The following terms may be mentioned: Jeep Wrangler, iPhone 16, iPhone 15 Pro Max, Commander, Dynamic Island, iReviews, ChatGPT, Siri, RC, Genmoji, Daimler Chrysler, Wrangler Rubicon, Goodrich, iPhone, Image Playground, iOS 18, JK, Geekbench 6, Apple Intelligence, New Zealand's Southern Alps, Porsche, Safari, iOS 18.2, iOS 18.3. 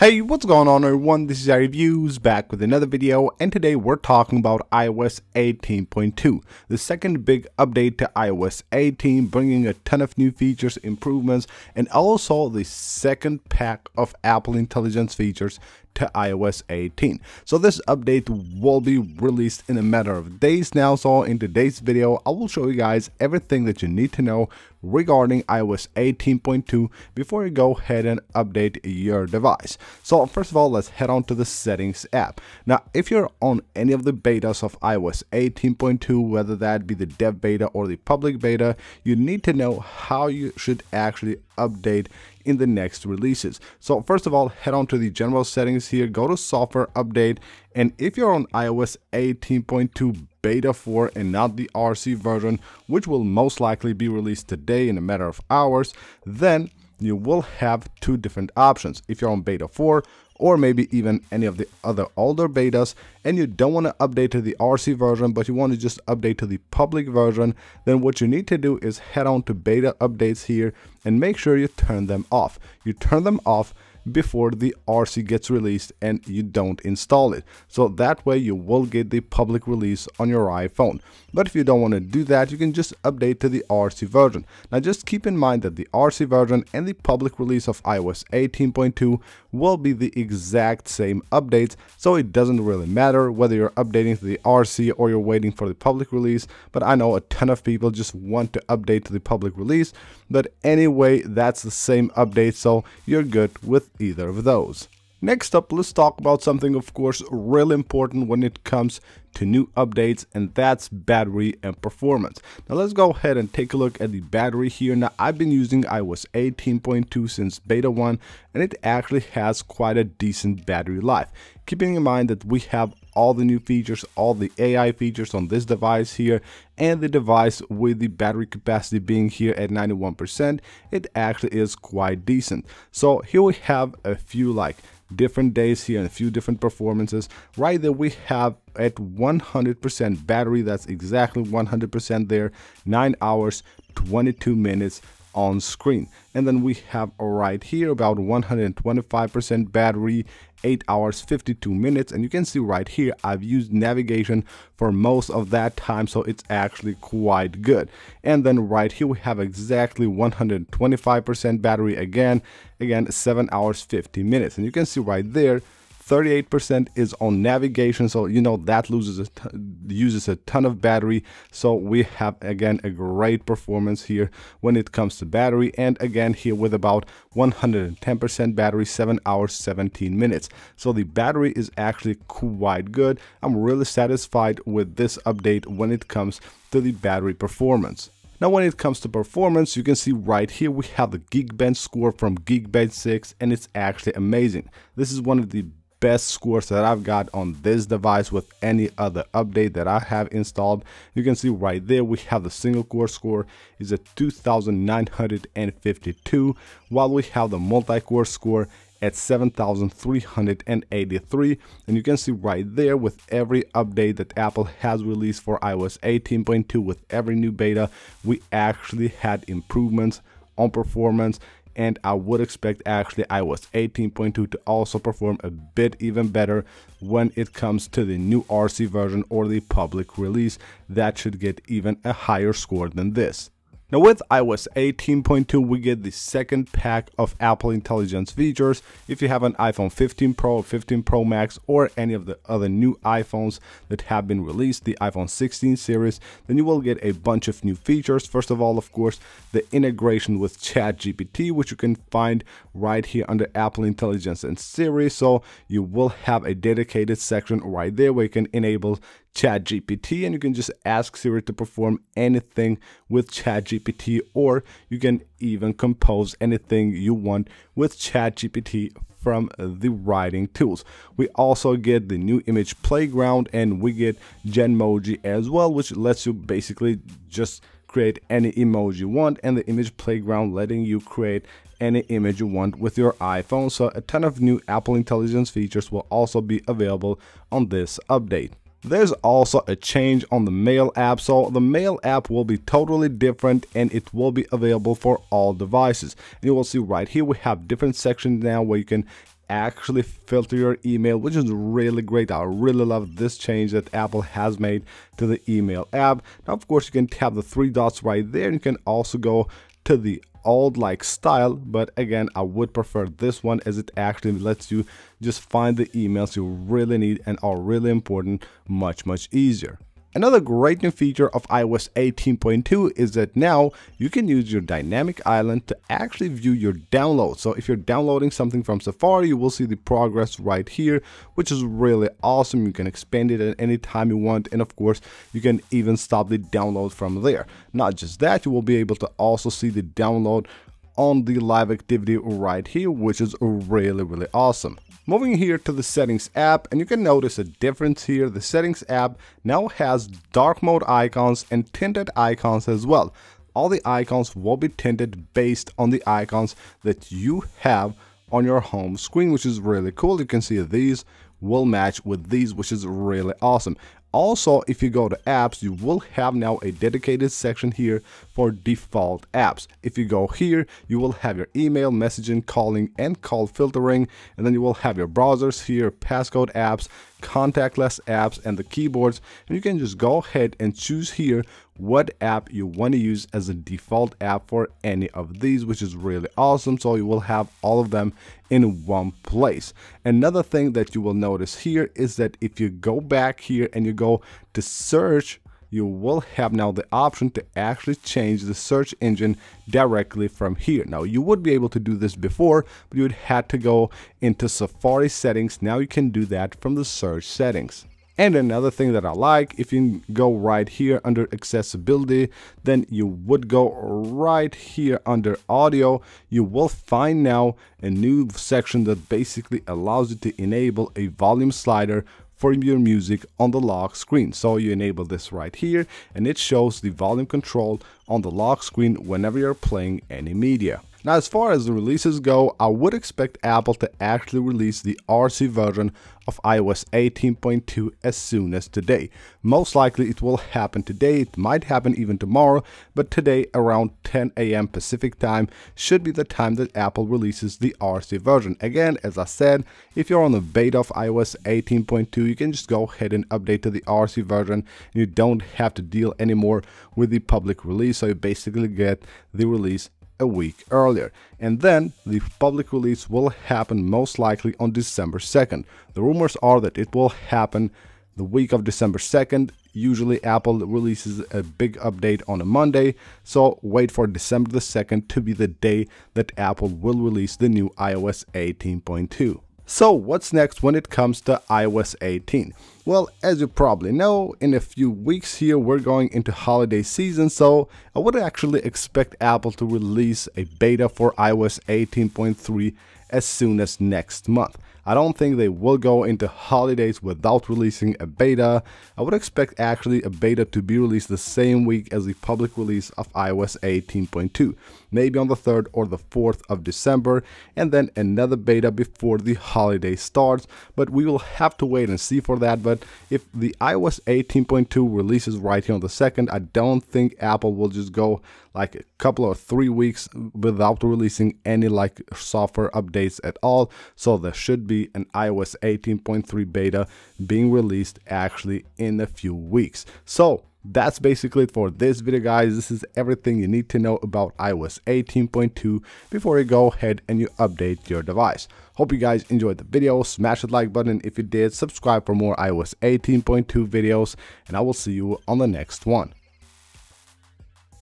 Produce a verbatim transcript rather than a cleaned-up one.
Hey, what's going on everyone, this is iReviews back with another video, and today we're talking about i O S eighteen point two, the second big update to i O S eighteen, bringing a ton of new features, improvements, and also the second pack of Apple Intelligence features to i O S eighteen. So this update will be released in a matter of days now, so in today's video I will show you guys everything that you need to know regarding i O S eighteen point two before you go ahead and update your device. So first of all, let's head on to the settings app. Now if you're on any of the betas of i O S eighteen point two, whether that be the dev beta or the public beta, you need to know how you should actually update in the next releases. So first of all, head on to the general settings here, go to software update, and if you're on i O S eighteen point two beta four and not the R C version, which will most likely be released today in a matter of hours, then you will have two different options. If you're on beta four or maybe even any of the other older betas, and you don't want to update to the R C version, but you want to just update to the public version, then what you need to do is head on to beta updates here and make sure you turn them off. You turn them off before the R C gets released and you don't install it. So that way you will get the public release on your iPhone. But if you don't want to do that, you can just update to the R C version. Now just keep in mind that the R C version and the public release of i O S eighteen point two will be the exact same updates, so it doesn't really matter whether you're updating to the R C or you're waiting for the public release. But I know a ton of people just want to update to the public release, but anyway, that's the same update, so you're good with either of those. Next up, let's talk about something, of course, real important when it comes to new updates, and that's battery and performance. Now let's go ahead and take a look at the battery here. Now I've been using i O S eighteen point two since beta one, and it actually has quite a decent battery life. Keeping in mind that we have all the new features, all the A I features on this device here, and the device with the battery capacity being here at ninety-one percent, it actually is quite decent. So here we have a few like different days here and a few different performances. Right there we have at one hundred percent battery, that's exactly one hundred percent there, nine hours twenty-two minutes on screen. And then we have right here about one hundred twenty-five percent battery, eight hours fifty-two minutes, and you can see right here I've used navigation for most of that time, so it's actually quite good. And then right here we have exactly one hundred twenty-five percent battery again, again seven hours fifty minutes, and you can see right there thirty-eight percent is on navigation, so you know that loses a t- uses a ton of battery. So we have again a great performance here when it comes to battery, and again here with about one hundred ten percent battery, seven hours seventeen minutes. So the battery is actually quite good. I'm really satisfied with this update when it comes to the battery performance. Now when it comes to performance, you can see right here we have the Geekbench score from Geekbench six, and it's actually amazing. This is one of the best scores that I've got on this device with any other update that I have installed. You can see right there we have the single core score is at two thousand nine hundred fifty-two, while we have the multi-core score at seven thousand three hundred eighty-three, and you can see right there with every update that Apple has released for i O S eighteen point two, with every new beta, we actually had improvements on performance. And I would expect actually i O S eighteen point two to also perform a bit even better when it comes to the new R C version or the public release. That should get even a higher score than this. Now with i O S eighteen point two, we get the second pack of Apple Intelligence features. If you have an iPhone fifteen Pro, fifteen Pro Max, or any of the other new iPhones that have been released, the iPhone sixteen series, then you will get a bunch of new features. First of all, of course, the integration with ChatGPT, which you can find right here under Apple Intelligence and Siri. So you will have a dedicated section right there where you can enable ChatGPT, and you can just ask Siri to perform anything with ChatGPT, or you can even compose anything you want with ChatGPT from the writing tools. We also get the new Image Playground, and we get Genmoji as well, which lets you basically just create any emoji you want, and the Image Playground letting you create any image you want with your iPhone. So a ton of new Apple Intelligence features will also be available on this update. There's also a change on the Mail app, so the Mail app will be totally different and it will be available for all devices. And you will see right here we have different sections now where you can actually filter your email, which is really great. I really love this change that Apple has made to the email app. Now, of course, you can tap the three dots right there, and you can also go to the old like style, but again, I would prefer this one as it actually lets you just find the emails you really need and are really important much, much easier. Another great new feature of i O S eighteen point two is that now you can use your Dynamic Island to actually view your downloads. So if you're downloading something from Safari, you will see the progress right here, which is really awesome. You can expand it at any time you want, and of course, you can even stop the download from there. Not just that, you will be able to also see the download on the live activity right here, which is really, really awesome. Moving here to the settings app, and you can notice a difference here. The settings app now has dark mode icons and tinted icons as well. All the icons will be tinted based on the icons that you have on your home screen, which is really cool. You can see these will match with these, which is really awesome. Also, if you go to apps, you will have now a dedicated section here for default apps. If you go here, you will have your email, messaging, calling, and call filtering, and then you will have your browsers here, passcode apps, contactless apps, and the keyboards. And you can just go ahead and choose here what app you want to use as a default app for any of these, which is really awesome. So you will have all of them in one place. Another thing that you will notice here is that if you go back here and you go to search, you will have now the option to actually change the search engine directly from here. Now, you would be able to do this before, but you would have to go into Safari settings. Now you can do that from the search settings. And another thing that I like, if you go right here under accessibility, then you would go right here under audio, you will find now a new section that basically allows you to enable a volume slider for your music on the lock screen. So you enable this right here, and it shows the volume control on the lock screen whenever you're playing any media. Now, as far as the releases go, I would expect Apple to actually release the R C version of i O S eighteen point two as soon as today. Most likely it will happen today, it might happen even tomorrow, but today around ten A M Pacific time should be the time that Apple releases the R C version. Again, as I said, if you're on the beta of i O S eighteen point two, you can just go ahead and update to the R C version. You don't have to deal anymore with the public release, so you basically get the release a week earlier, and then the public release will happen most likely on December second. The rumors are that it will happen the week of December second. Usually Apple releases a big update on a Monday, so wait for December the second to be the day that Apple will release the new i O S eighteen point two. So what's next when it comes to i O S eighteen? Well, as you probably know, in a few weeks here, we're going into holiday season, so I would actually expect Apple to release a beta for i O S eighteen point three as soon as next month. I don't think they will go into holidays without releasing a beta. I would expect actually a beta to be released the same week as the public release of i O S eighteen point two, maybe on the third or the fourth of December, and then another beta before the holiday starts, but we will have to wait and see for that. But if the i O S eighteen point two releases right here on the second, I don't think Apple will just go like a couple or three weeks without releasing any like software updates at all. So there should be an i O S eighteen point three beta being released actually in a few weeks. So that's basically it for this video, guys. This is everything you need to know about i O S eighteen point two before you go ahead and you update your device. Hope you guys enjoyed the video. Smash the like button if you did. Subscribe for more i O S eighteen point two videos, and I will see you on the next one.